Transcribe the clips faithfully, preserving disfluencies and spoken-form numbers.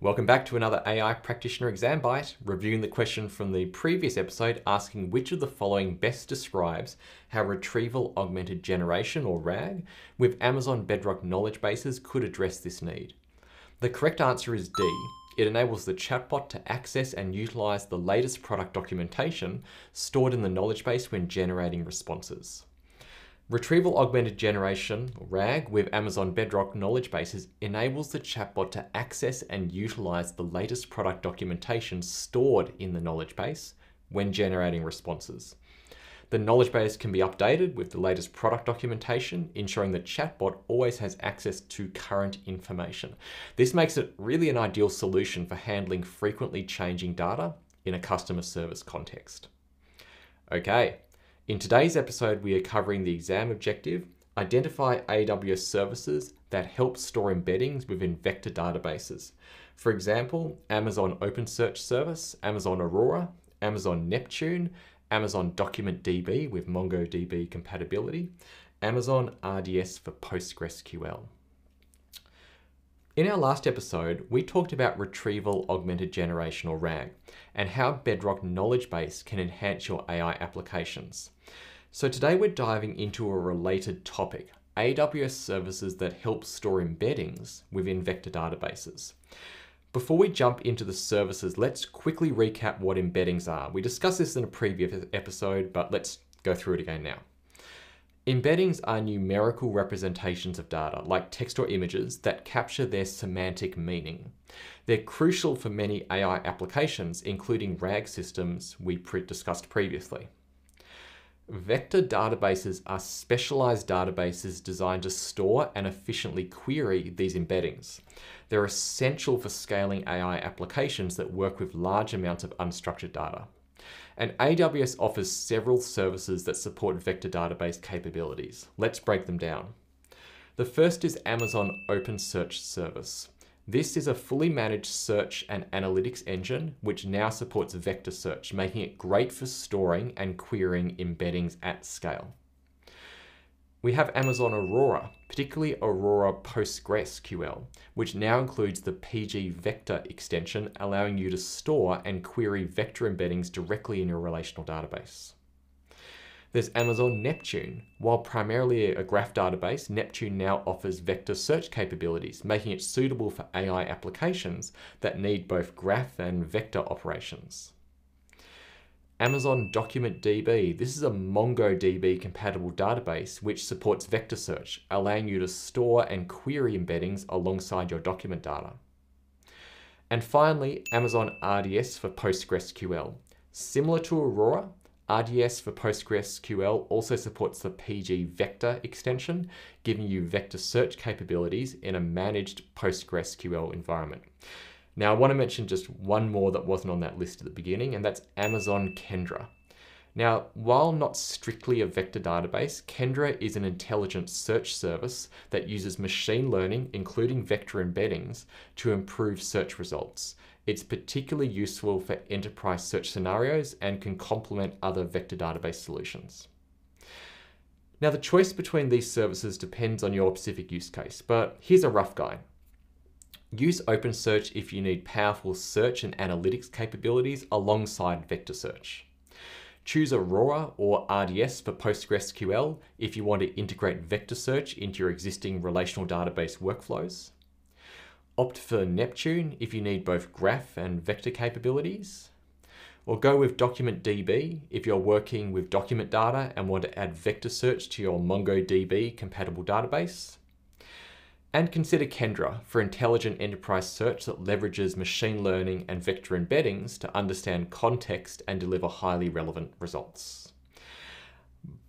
Welcome back to another A I Practitioner Exam Bite, reviewing the question from the previous episode asking which of the following best describes how Retrieval Augmented Generation, or RAG, with Amazon Bedrock knowledge bases could address this need. The correct answer is D. It enables the chatbot to access and utilize the latest product documentation stored in the knowledge base when generating responses. Retrieval Augmented Generation, RAG, with Amazon Bedrock knowledge bases enables the chatbot to access and utilize the latest product documentation stored in the knowledge base when generating responses. The knowledge base can be updated with the latest product documentation, ensuring the chatbot always has access to current information. This makes it really an ideal solution for handling frequently changing data in a customer service context. Okay. In today's episode, we are covering the exam objective, identify A W S services that help store embeddings within vector databases. For example, Amazon OpenSearch Service, Amazon Aurora, Amazon Neptune, Amazon DocumentDB with MongoDB compatibility, Amazon R D S for PostgreSQL. In our last episode, we talked about Retrieval Augmented Generation, or RAG, and how Bedrock Knowledge Base can enhance your A I applications. So today we're diving into a related topic, A W S services that help store embeddings within vector databases. Before we jump into the services, let's quickly recap what embeddings are. We discussed this in a previous episode, but let's go through it again now. Embeddings are numerical representations of data, like text or images, that capture their semantic meaning. They're crucial for many A I applications, including RAG systems we pre- discussed previously. Vector databases are specialized databases designed to store and efficiently query these embeddings. They're essential for scaling A I applications that work with large amounts of unstructured data. And A W S offers several services that support vector database capabilities. Let's break them down. The first is Amazon OpenSearch Service. This is a fully managed search and analytics engine, which now supports vector search, making it great for storing and querying embeddings at scale. We have Amazon Aurora, particularly Aurora PostgreSQL, which now includes the pgvector extension, allowing you to store and query vector embeddings directly in your relational database. There's Amazon Neptune. While primarily a graph database, Neptune now offers vector search capabilities, making it suitable for A I applications that need both graph and vector operations. Amazon DocumentDB. This is a MongoDB compatible database which supports vector search, allowing you to store and query embeddings alongside your document data. And finally, Amazon R D S for PostgreSQL. Similar to Aurora, R D S for PostgreSQL also supports the pgvector extension, giving you vector search capabilities in a managed PostgreSQL environment. Now I want to mention just one more that wasn't on that list at the beginning, and that's Amazon Kendra. Now, while not strictly a vector database, Kendra is an intelligent search service that uses machine learning, including vector embeddings, to improve search results. It's particularly useful for enterprise search scenarios and can complement other vector database solutions. Now, the choice between these services depends on your specific use case, but here's a rough guide. Use OpenSearch if you need powerful search and analytics capabilities alongside vector search. Choose Aurora or R D S for PostgreSQL if you want to integrate vector search into your existing relational database workflows. Opt for Neptune if you need both graph and vector capabilities. Or go with DocumentDB if you're working with document data and want to add vector search to your MongoDB compatible database. And consider Kendra for intelligent enterprise search that leverages machine learning and vector embeddings to understand context and deliver highly relevant results.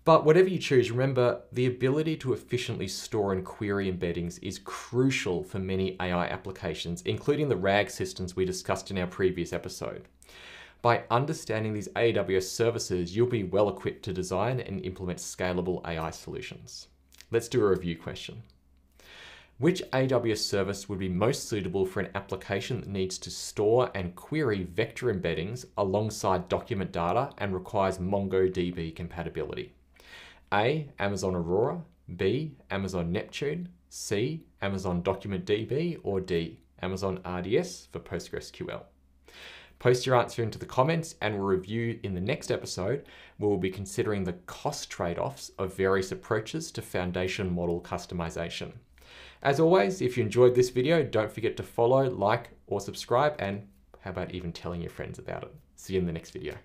But whatever you choose, remember the ability to efficiently store and query embeddings is crucial for many A I applications, including the RAG systems we discussed in our previous episode. By understanding these A W S services, you'll be well equipped to design and implement scalable A I solutions. Let's do a review question. Which A W S service would be most suitable for an application that needs to store and query vector embeddings alongside document data and requires MongoDB compatibility? A. Amazon Aurora. B. Amazon Neptune. C. Amazon DocumentDB. Or D. Amazon R D S for PostgreSQL. Post your answer into the comments and we'll review in the next episode, where we'll be considering the cost trade-offs of various approaches to foundation model customization. As always, if you enjoyed this video, don't forget to follow, like, or subscribe, and how about even telling your friends about it? See you in the next video.